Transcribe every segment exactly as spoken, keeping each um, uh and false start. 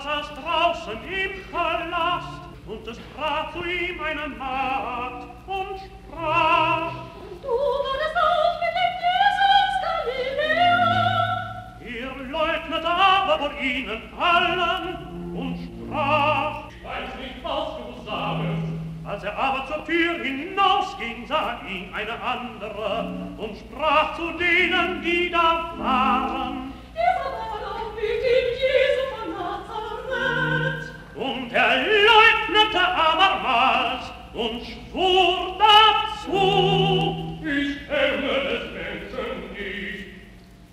saß draußen im Palast, und es trat zu ihm eine Magd und sprach: Du wurdest auf mit dem Jesus Galiläa. Er leugnet aber vor ihnen allen und sprach: Ich weiß nicht, was du sagst. Als er aber zur Tür hinausging, sah ihn eine andere und sprach zu denen, die da waren: Dieser Mann auch mit dem Jesu von Nazareth. Und er leugnete abermals und schwur dazu: Ich kenne des Menschen nicht.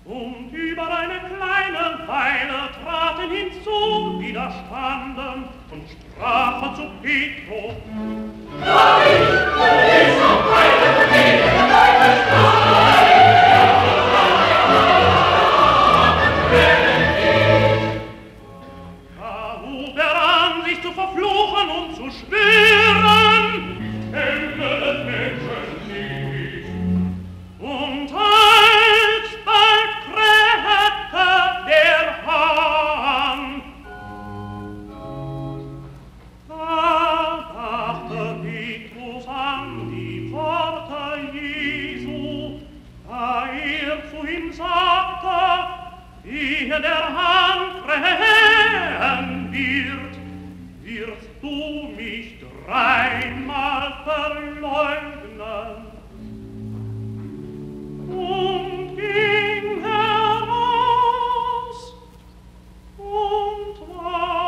Und über eine kleine Weile traten hinzu, die da standen, und sprachen zu Petrus: Glaub ich, du bist auf meine Rede, deine Steine, da hub er an, sich zu verfluchen und zu schwören: Ich kenne des Menschen nicht. Und alsbald krähte der Hahn. Da dachte Petrus an die Worte Jesu, da er zu ihm sagte: Ehe der Hahn krähen wird, wirst du mich dreimal verleugnen. Und ging heraus und war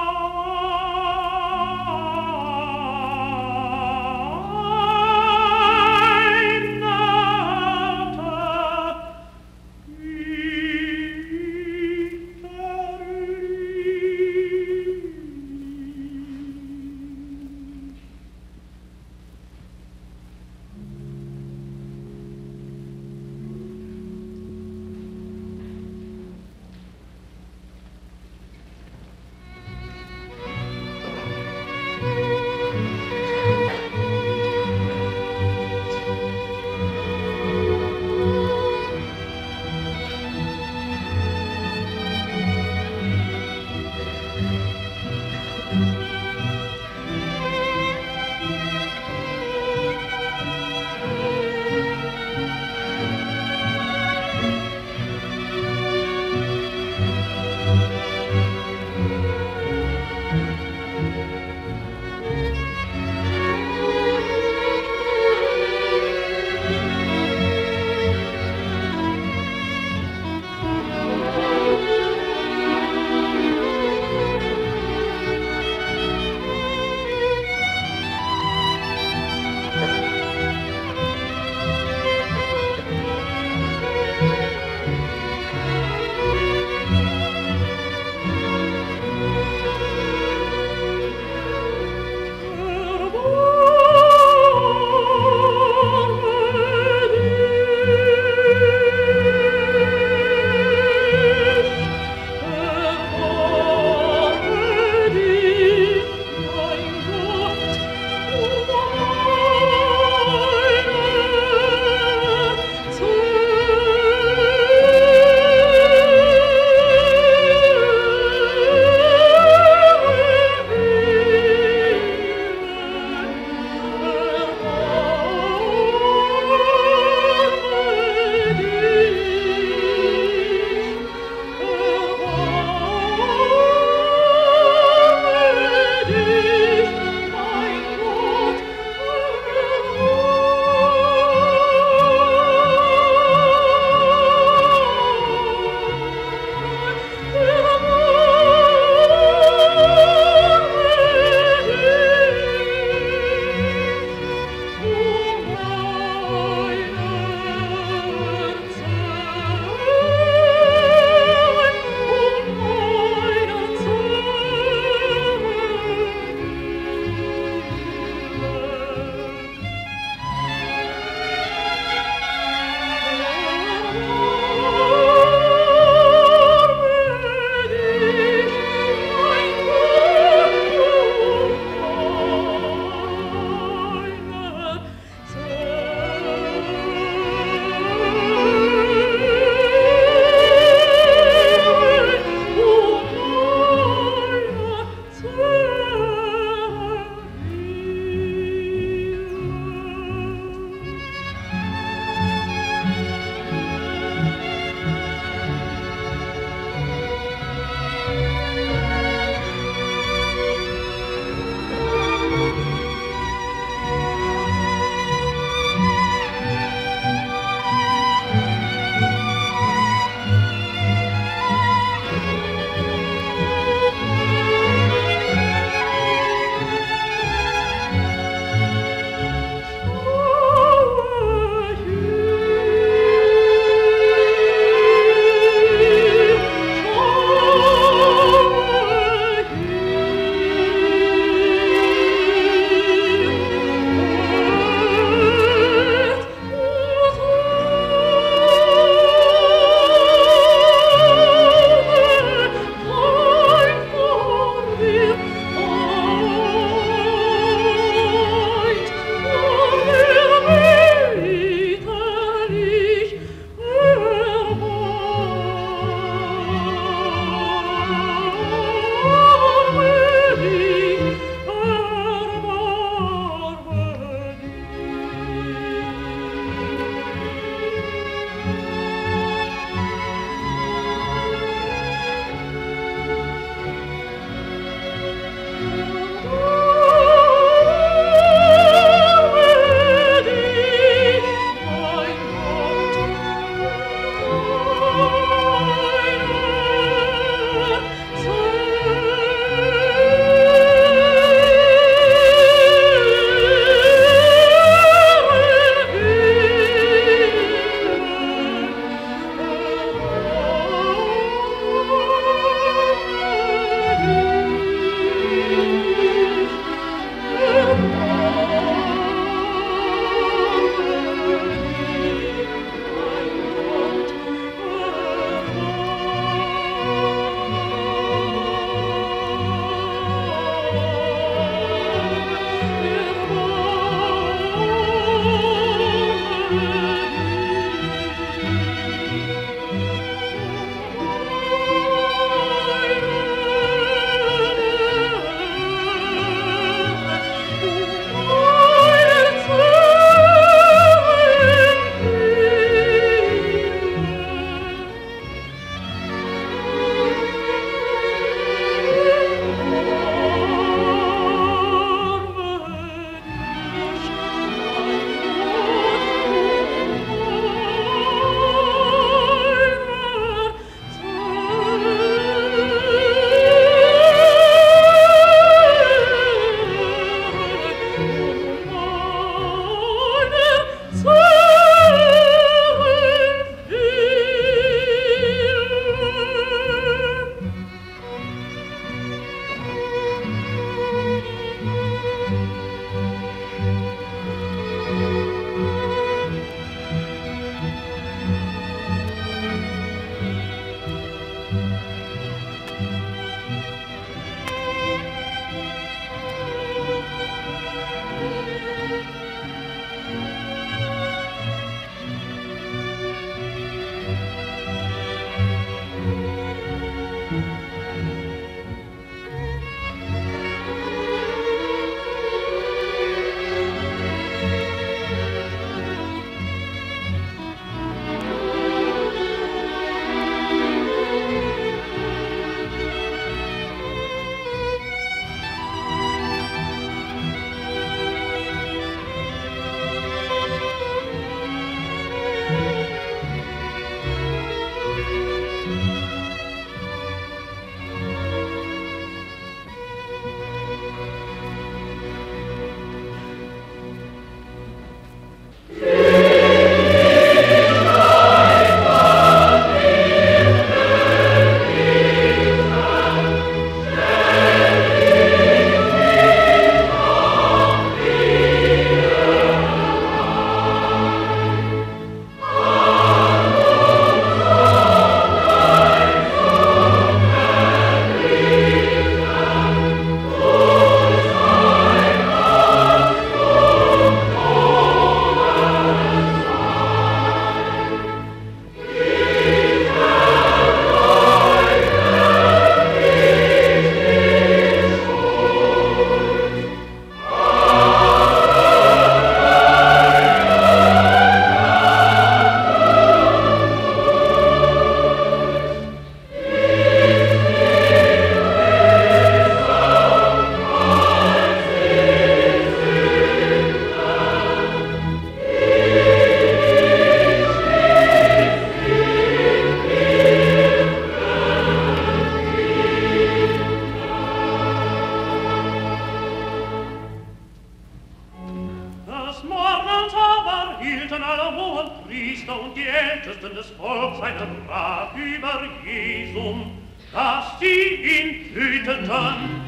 hielten alle hohen Priester und die Ältesten des Volks einen Rat über Jesum, dass sie ihn töteten.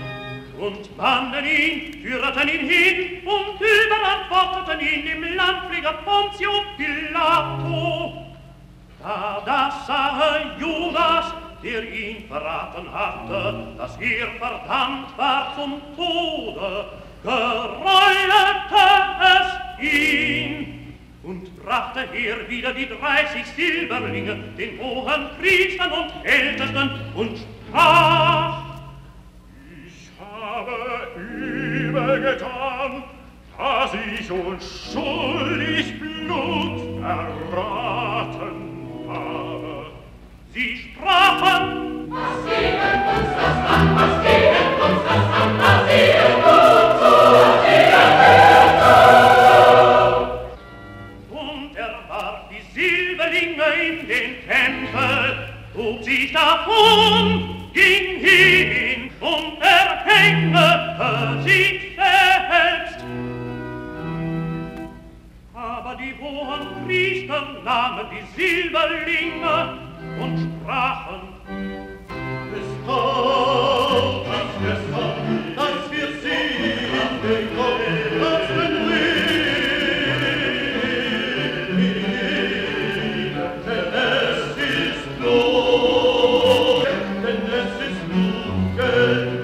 Und banden ihn, führten ihn hin und überantworteten ihn dem Landpfleger Pontius Pilatus. Da das sahe Judas, der ihn verraten hatte, dass er verdammt war zum Tode, gereuelte es ihn und brachte er wieder die dreißig Silberlinge den hohen Priestern und Ältesten und sprach: Ich habe übel getan, dass ich unschuldig Blut verraten habe. Sie sprachen: Was geht uns das an, was geht uns das an, was geht uns so, was geht uns so. Und er warf die Silberlinge in den Tempel, trug sich davon, ging hin und erhängte sich selbst. Aber die hohen Priester nahmen die Silberlinge und sprachen: Ist tot, als wir sehen, als wir sehen, als wir kommen, als wir leben, denn es ist Blut, denn es ist Blut Geld.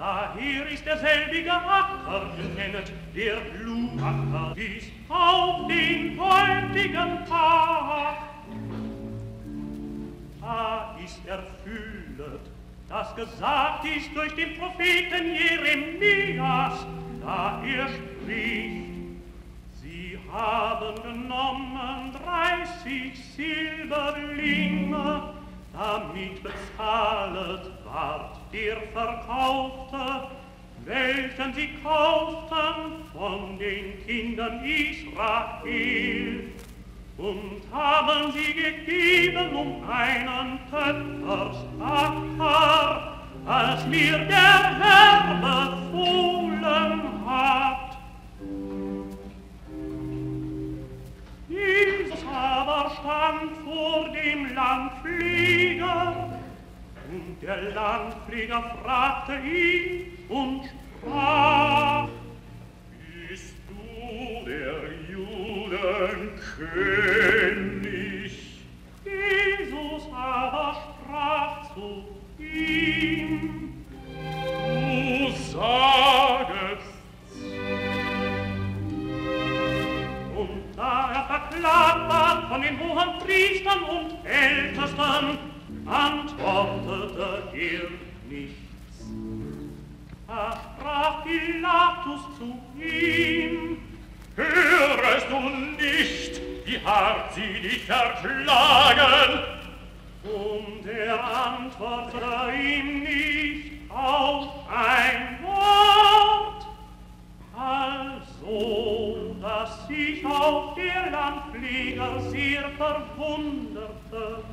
Da hier ist derselbige Acker, nennet der Blumacker, bis auf den heutigen Tag. Da ist erfüllet, das gesagt ist durch den Propheten Jeremias, da er spricht, sie haben genommen dreißig Silberlinge, damit bezahlet ward der Verkaufte, welchen sie kauften von den Kindern Israel. Und haben sie gegeben um einen Töpfersacker, als mir der Herr befohlen hat. Jesus aber stand vor dem Landpfleger, und der Landpfleger fragte ihn und sprach: Bist du der Judenkönig? Jesus aber sprach zu ihm: Du sagest's. Und da er verklagt war von den hohen Priestern und Ältesten, antwortete er nichts. Da sprach Pilatus zu ihm: Hörest du nicht, wie hart sie dich verklagen? Und er antwortete ihm nicht auf ein Wort. Also, dass sich auch der Landpfleger sehr verwunderte.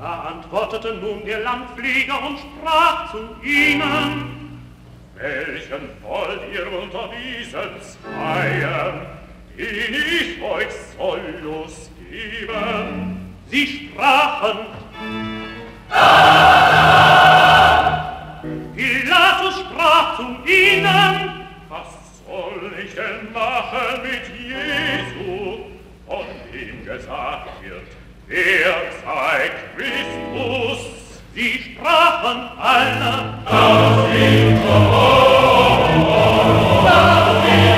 Da antwortete nun der Landpfleger und sprach zu ihnen: Welchen wollt ihr unter diesen Zweien, den ich euch solllos geben? Sie sprachen: Allah! Pilatus sprach zu ihnen: Was soll ich denn machen mit Jesu, von dem gesagt wird, er sei Christus? Sie sprachen alle: Auf ihn, auf ihn, auf ihn.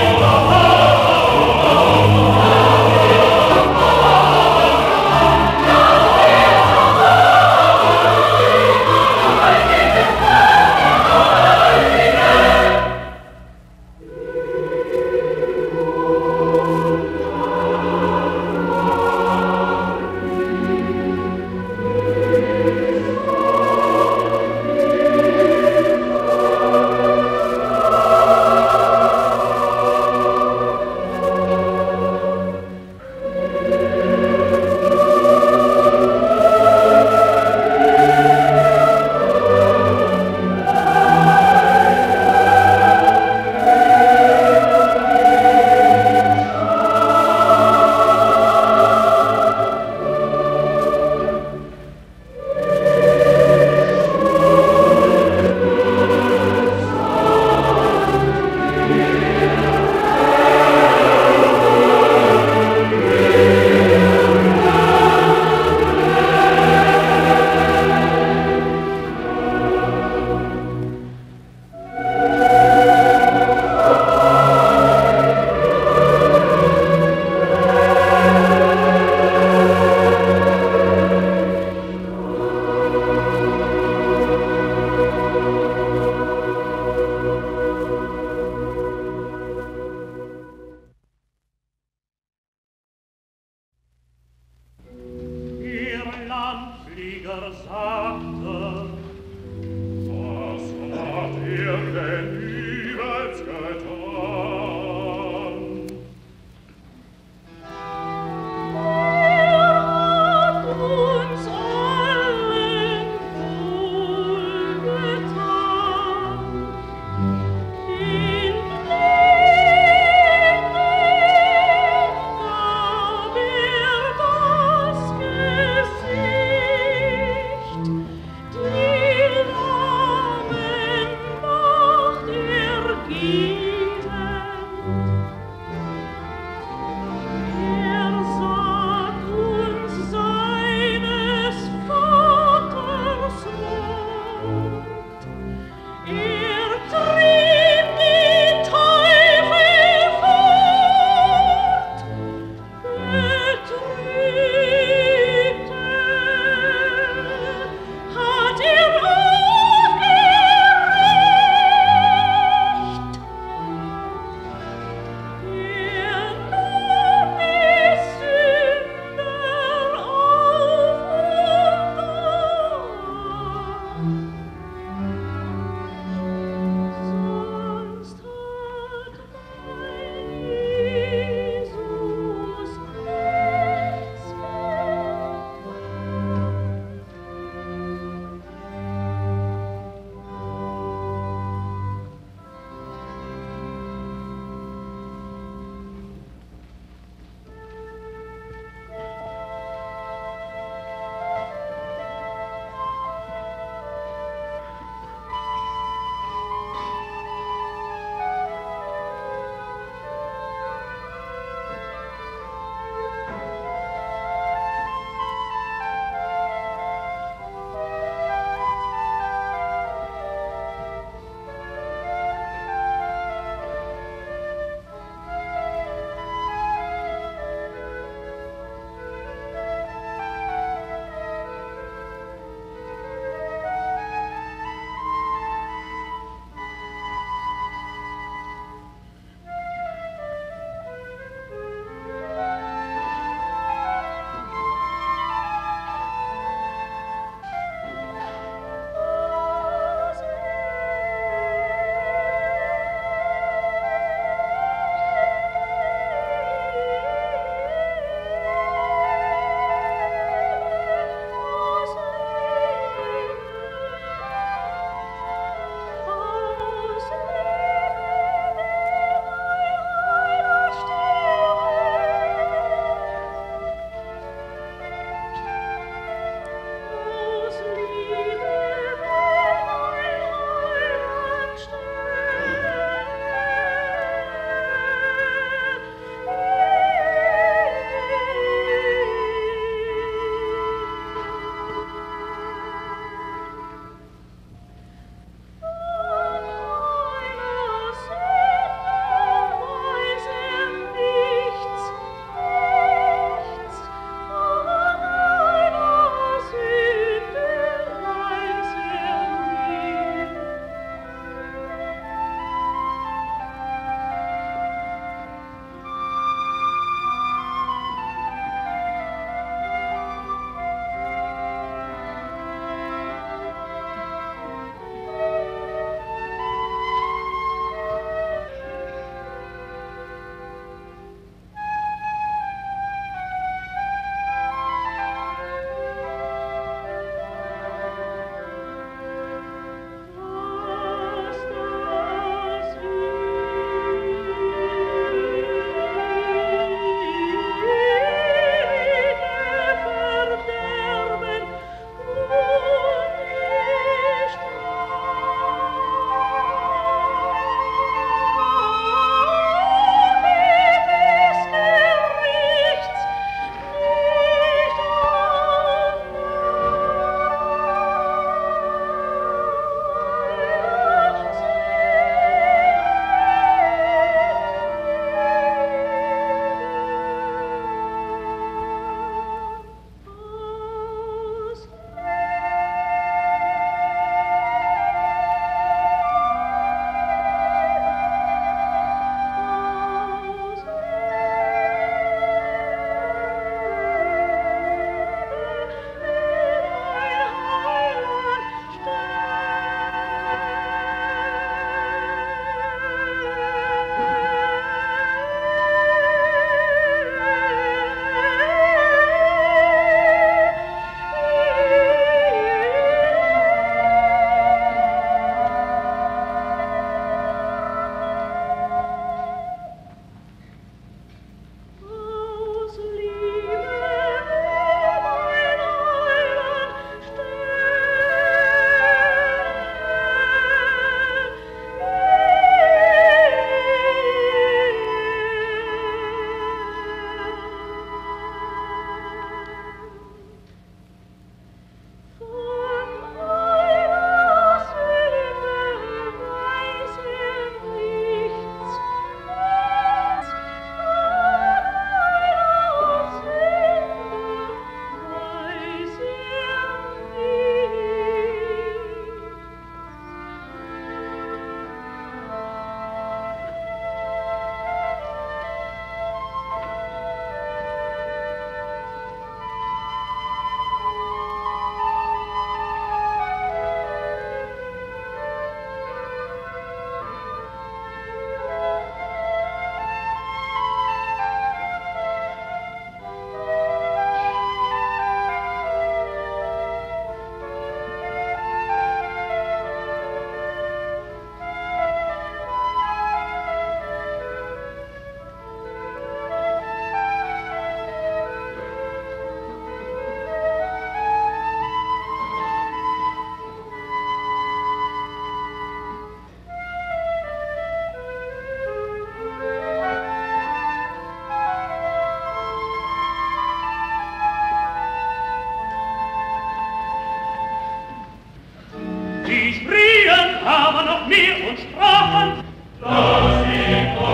nach mir und sprachen: Lass ihn kommen,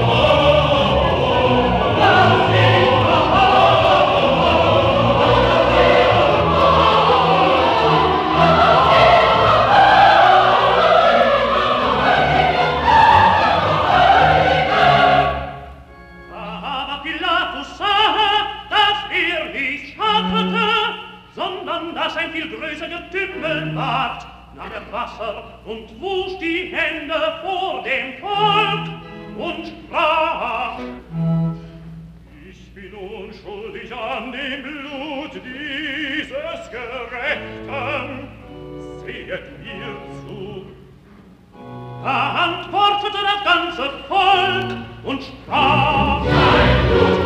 lass ihn kommen. Aber Pilatus sah, dass er nicht hattete, sondern dass ein viel größerer Tümmel ward, nahm er Wasser und wusch die Hände vor dem Volk und sprach: Ich bin unschuldig an dem Blut dieses Gerechten, sehet mir zu. Da antwortete das ganze Volk und sprach: Sein Blut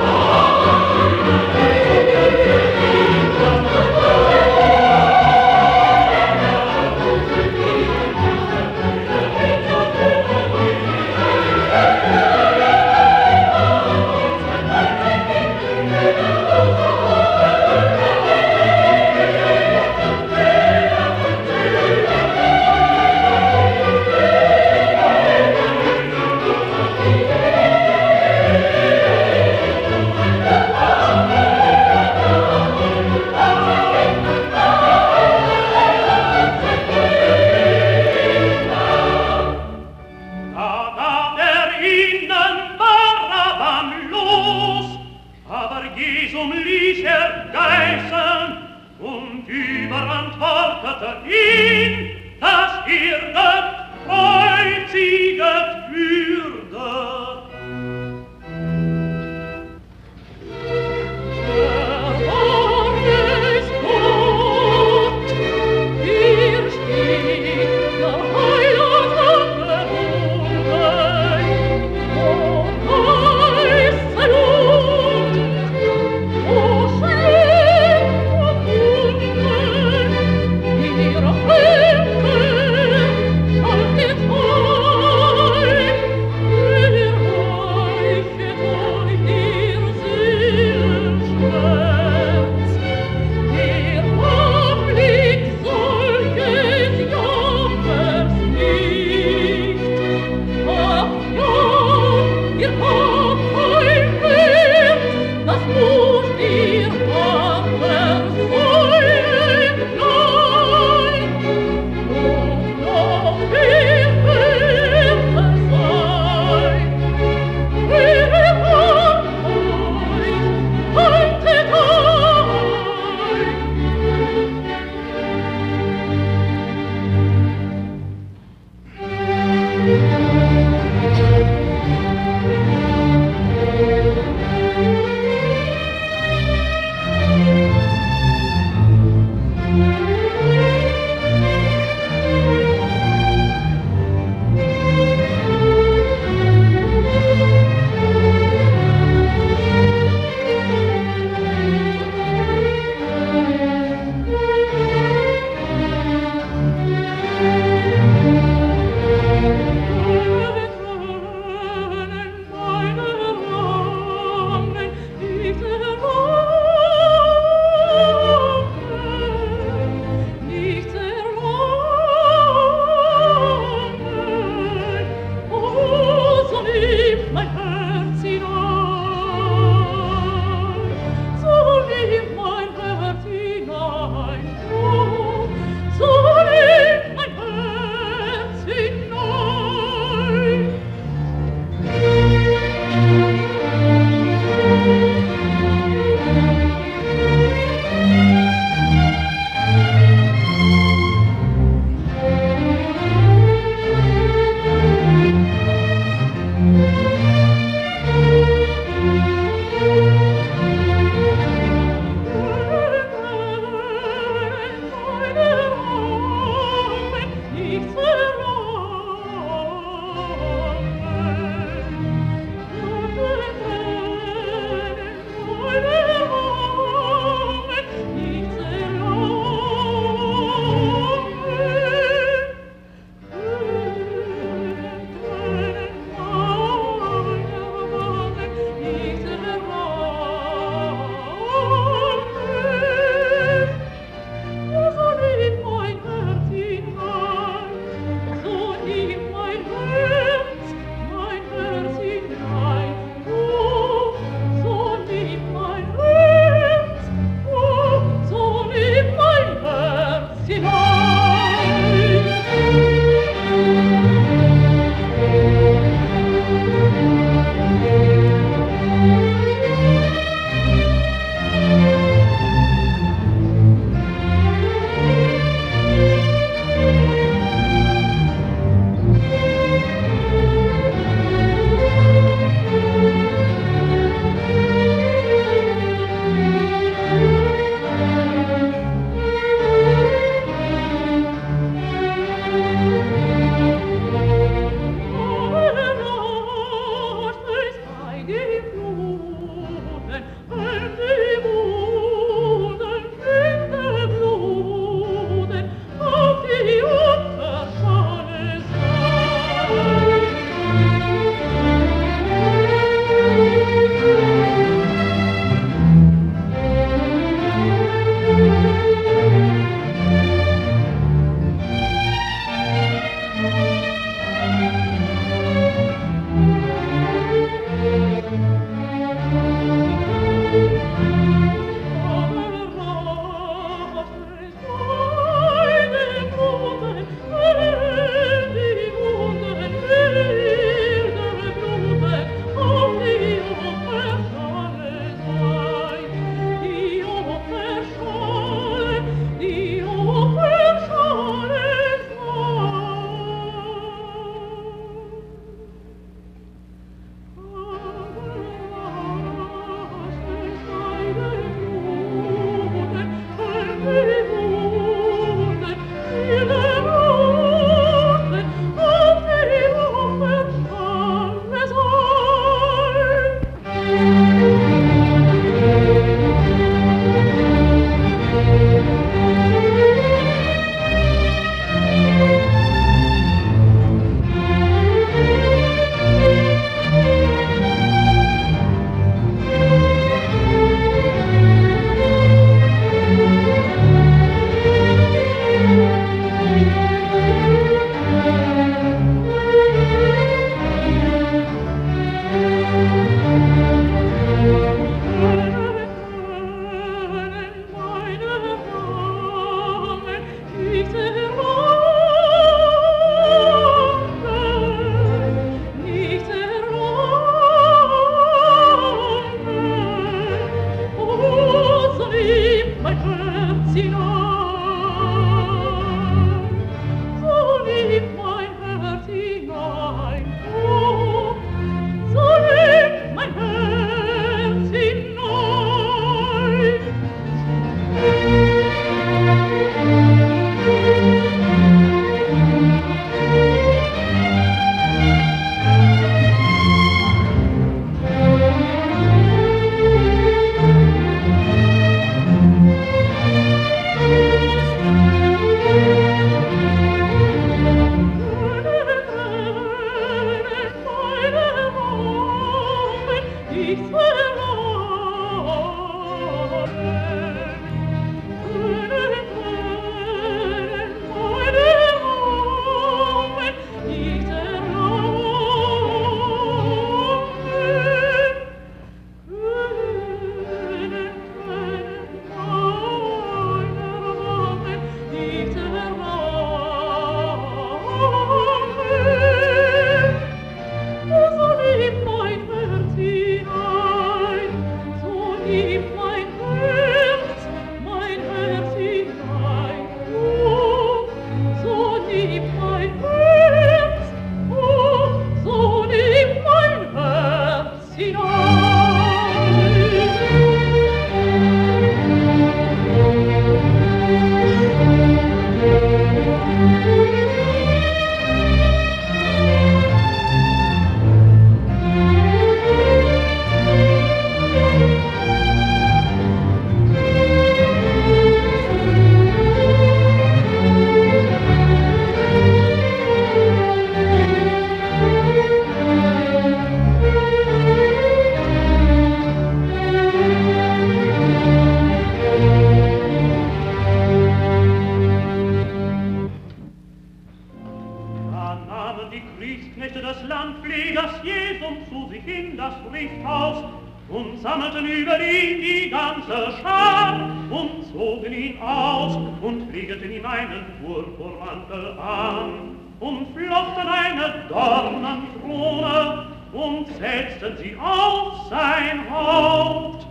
warfen über ihn die ganze Schar und zogen ihn aus und legten ihm einen Purpurmantel an und flochten eine Dornenkrone und setzten sie auf sein Haupt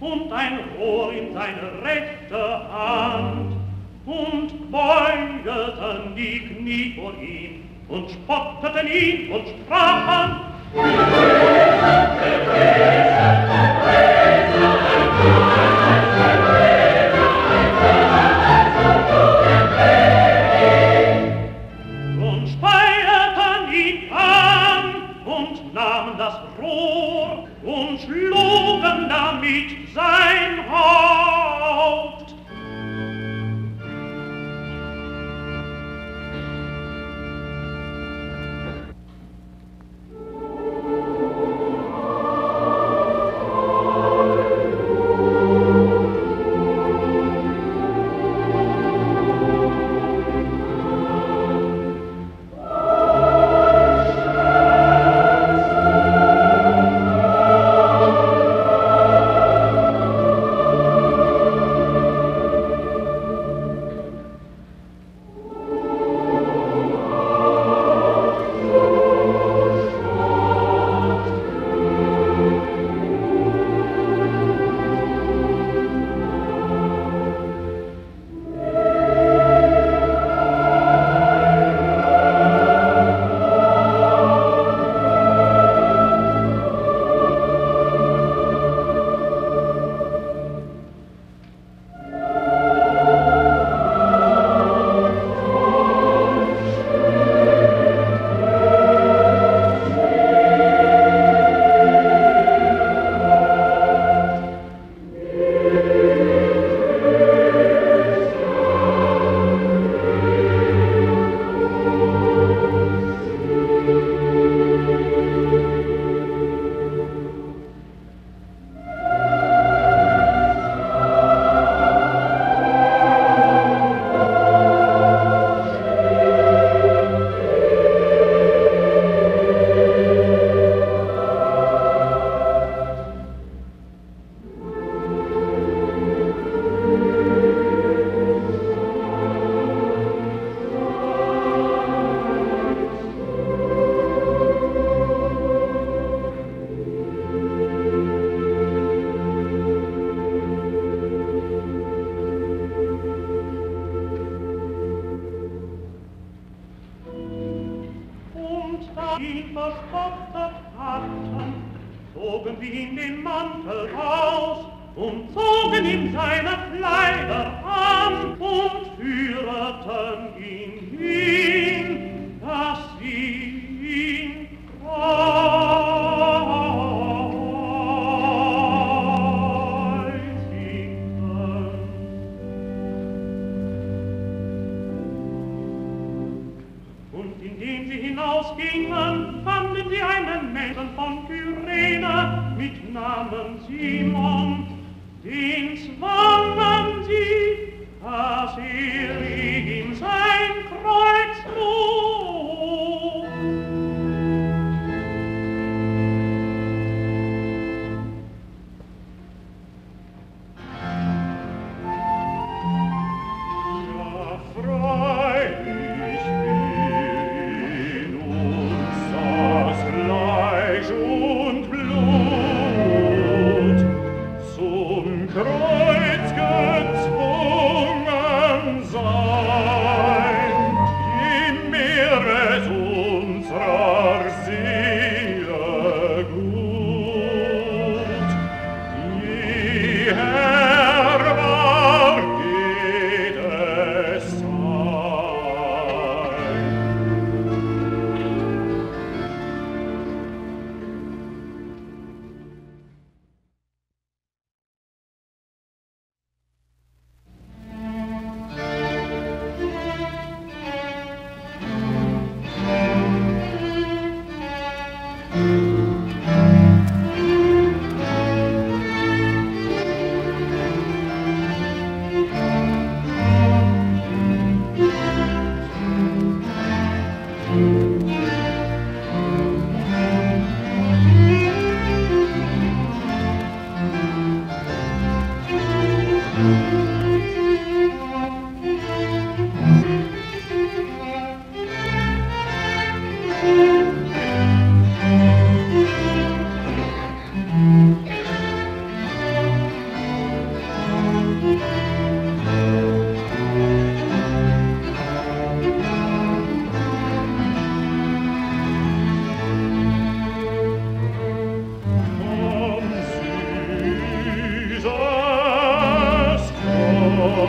und ein Rohr in seine rechte Hand und beugeten die Knie vor ihm und spotteten ihn und sprachen: und speierten ihn an und nahmen das Rohr und schlugen damit sein Haupt.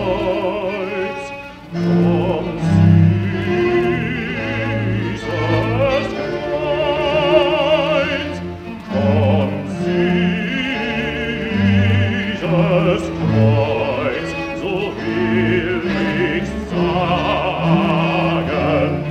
Jesu, liebes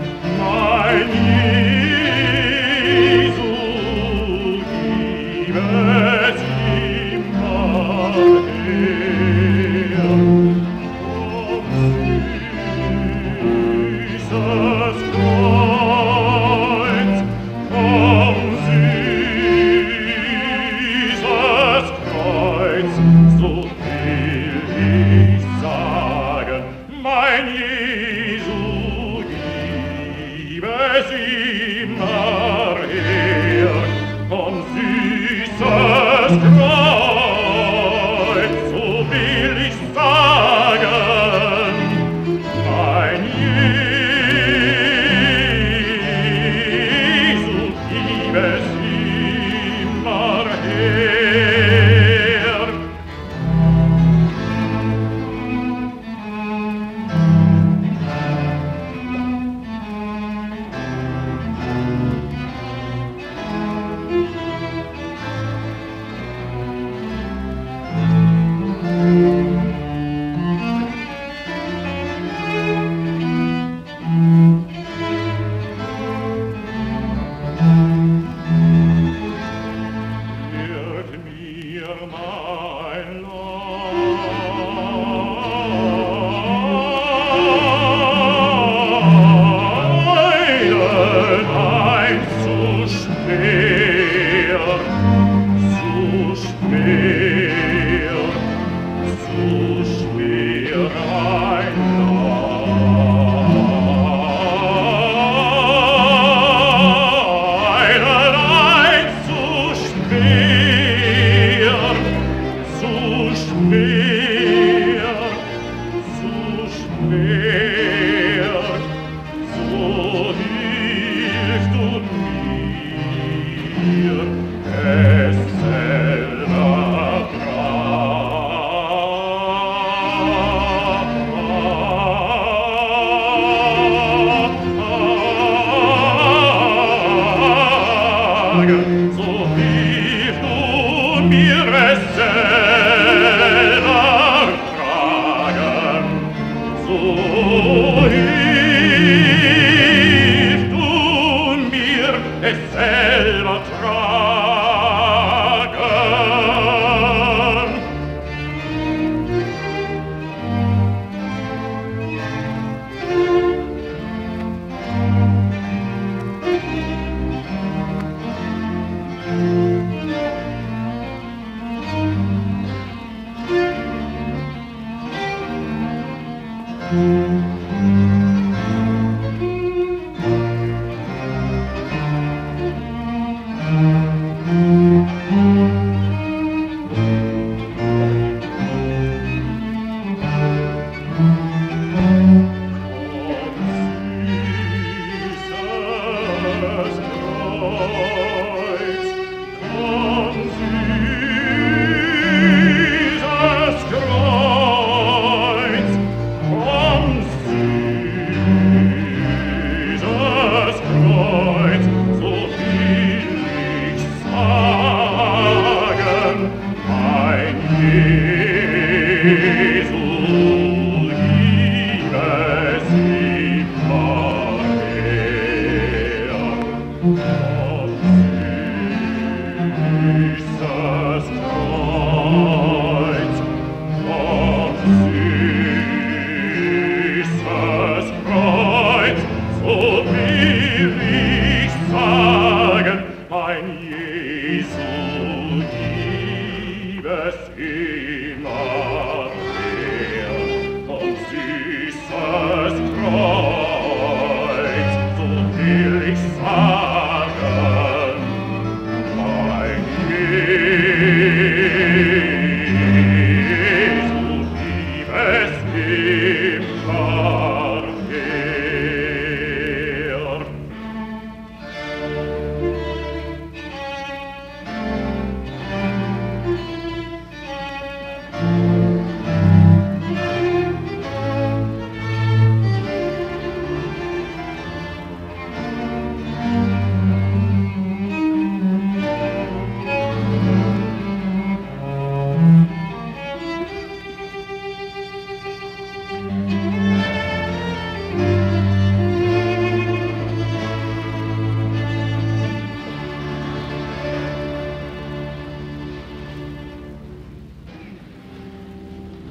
immer.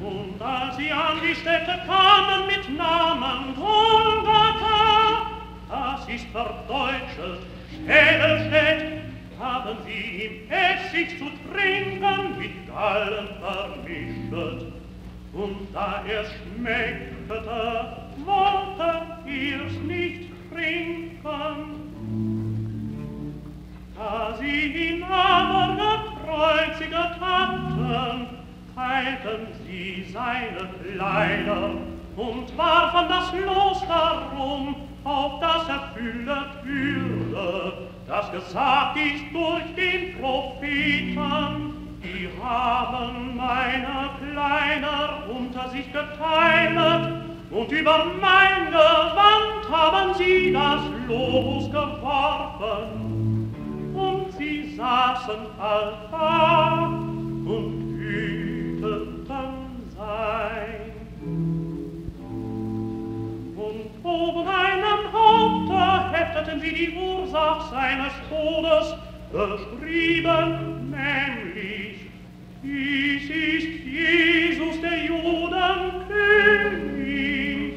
Und als sie an die Stätte kamen mit Namen Golgatha, das ist verdeutschelt, Schädelstedt, haben sie ihm Essig zu trinken mit Gallen vermischt. Und da er's schmeckte, wollte ihr's nicht trinken. Da sie ihn aber gekreuziget hatten, teilten sie seine Kleider und warfen das Los darum, auf das erfüllet würde, das gesagt ist durch den Propheten. Sie haben meine Kleider unter sich geteilt und über mein Gewand haben sie das Los geworfen. Und sie saßen all da und hüteten sein. Und oben einem Haupte hefteten sie die Ursach seines Todes, beschrieben nämlich: Dies ist Jesus, der Judenkönig.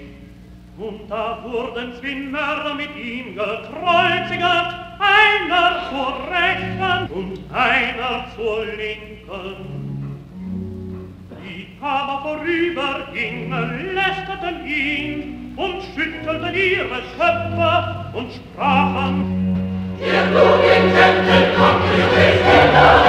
Und da wurden zwei Mörder mit ihm gekreuzigt, einer zur Rechten und einer zur Linken. Die aber vorübergingen, lästerten ihn und schüttelten ihre Köpfe und sprachen: Ihr klugen Tempel, kommt ihr Richter,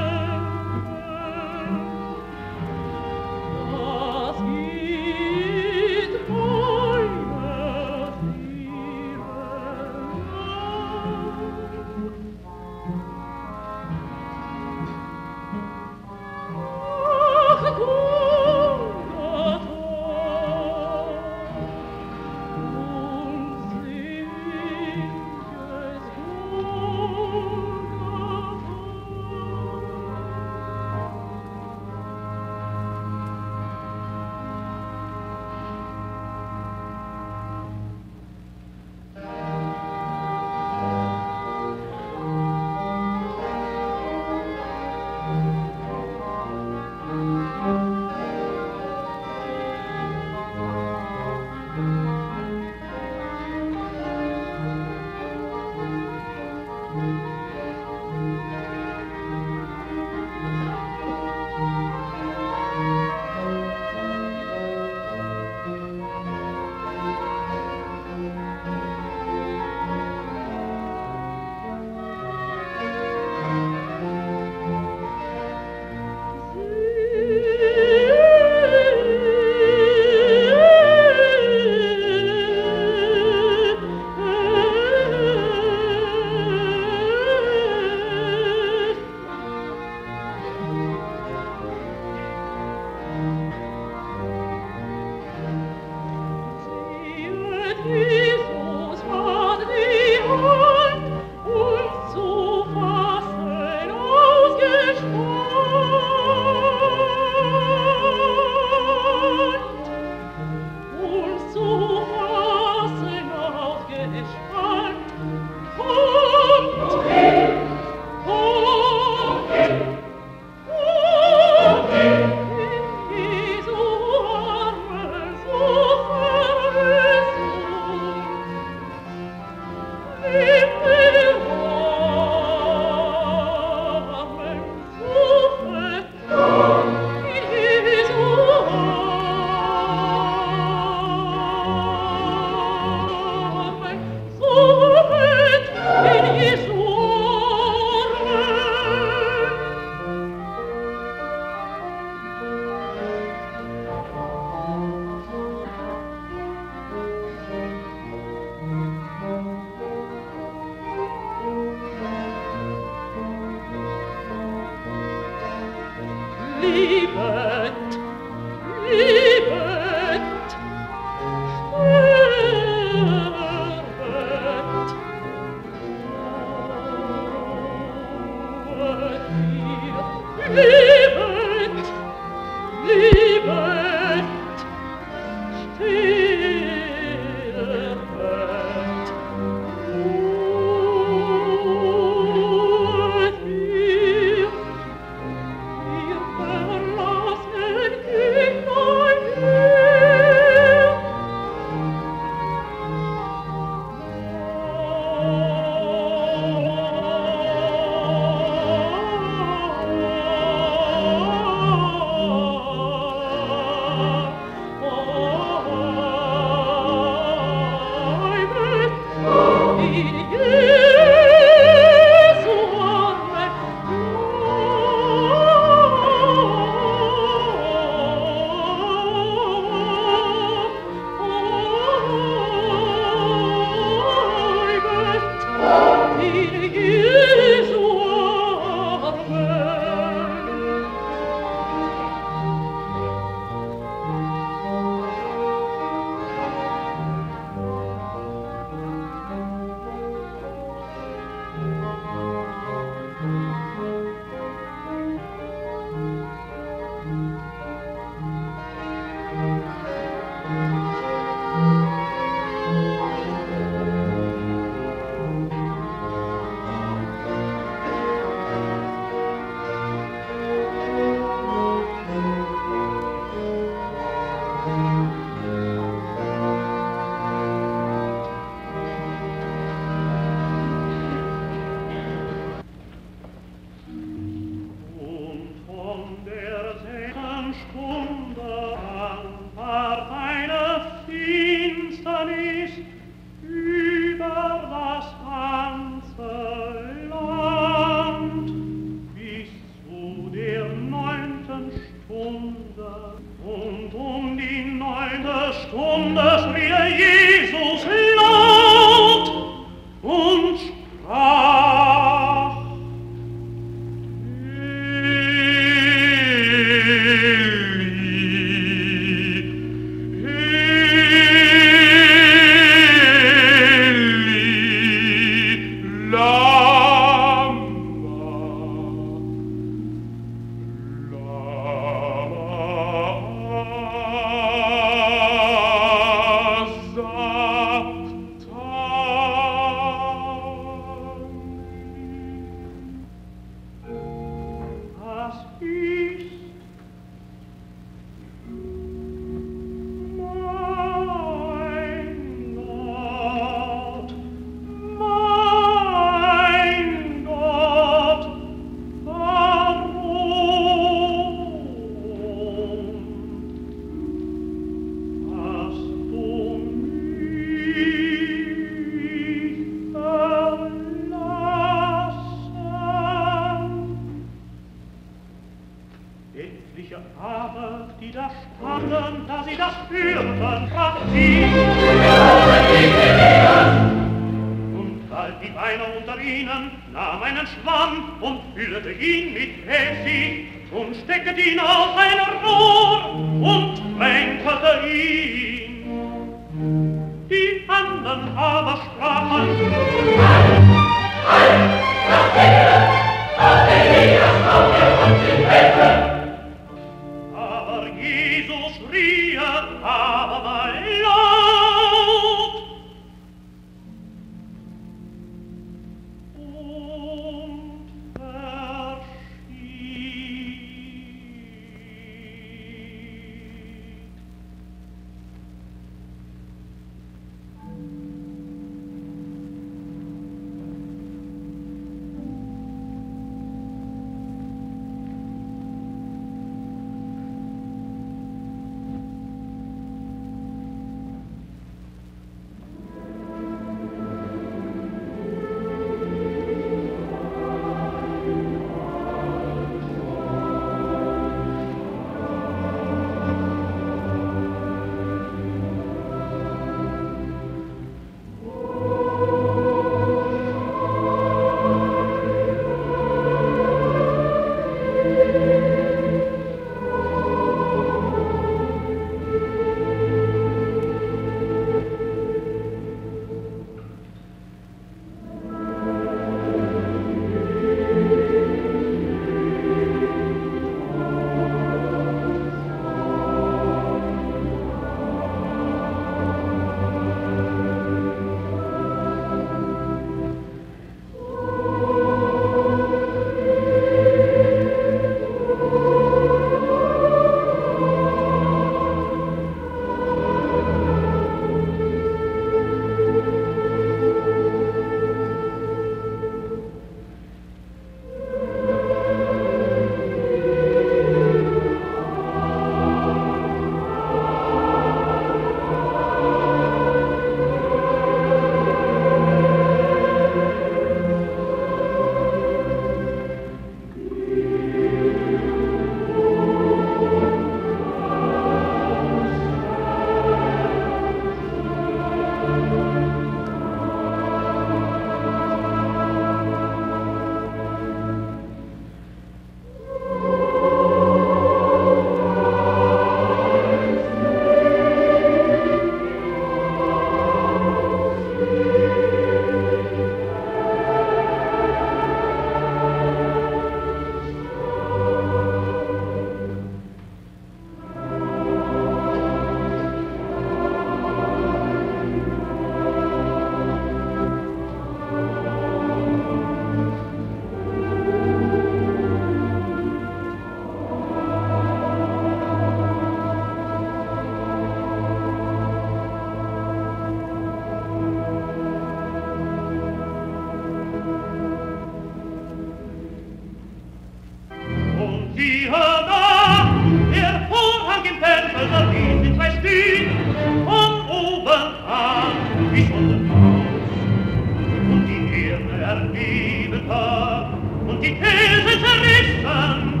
die Käse zerrissen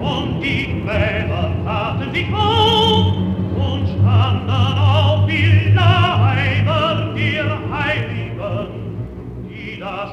und die Gräber taten sich auf und standen auf die Leiber der Heiligen, die das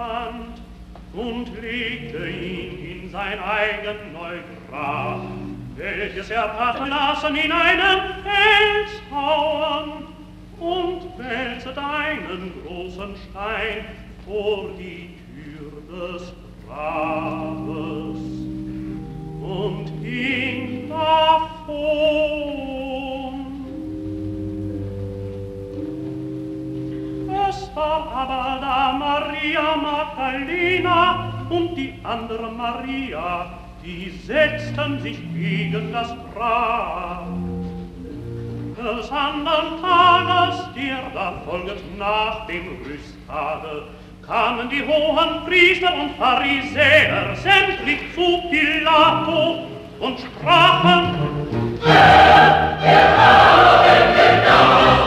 fand und legte ihn in sein eigen Neugrab, welches er hatte lassen in einem Felshauern, und wälzet einen großen Stein vor die Tür des Grabes und ging davon. Es war aber da Maria Magdalena und die andere Maria, die setzten sich gegen das Grab. Des andern Tages, der da folget nach dem Rüsttage, kamen die hohen Priester und Pharisäer sämtlich zu Pilatus und sprachen: Herr, wir haben gedacht,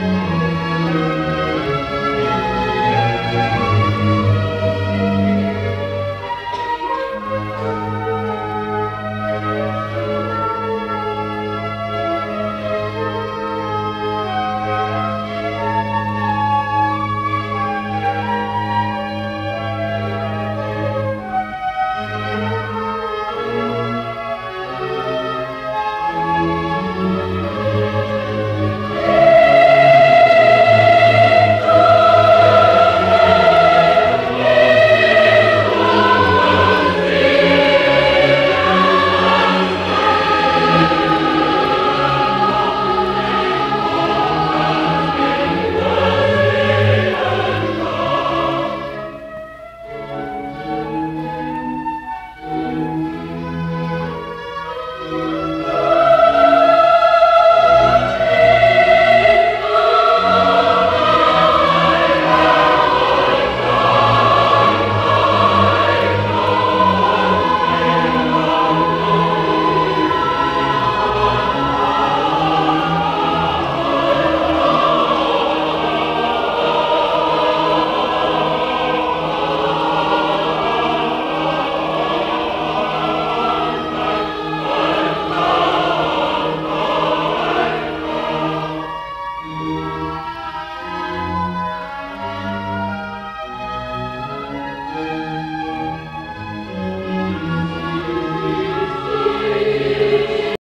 Thank you.